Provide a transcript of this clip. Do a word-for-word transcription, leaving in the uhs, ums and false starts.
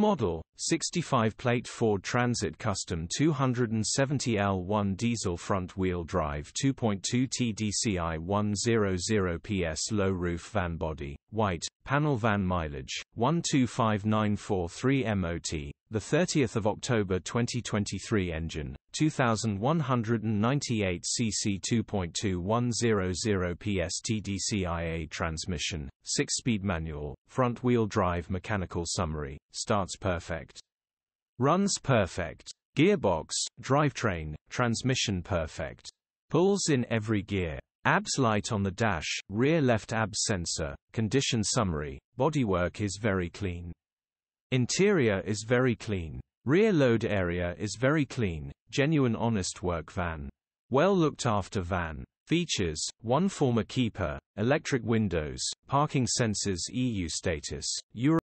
Model, sixty-five plate Ford Transit Custom two seventy L one diesel front-wheel drive two point two T D C i one hundred P S low roof van body, white, panel van mileage, one two five nine four three M O T, the thirtieth of October twenty twenty-three engine, two thousand one hundred ninety-eight c c two point two one hundred P S T D C i A transmission, six speed manual, front-wheel drive mechanical summary, starts perfect. Runs perfect. Gearbox, drivetrain, transmission perfect. Pulls in every gear. A B S light on the dash, rear left A B S sensor, condition summary, bodywork is very clean. Interior is very clean. Rear load area is very clean. Genuine honest work van. Well looked after van. Features, one former keeper, electric windows, parking sensors, E U status, Euro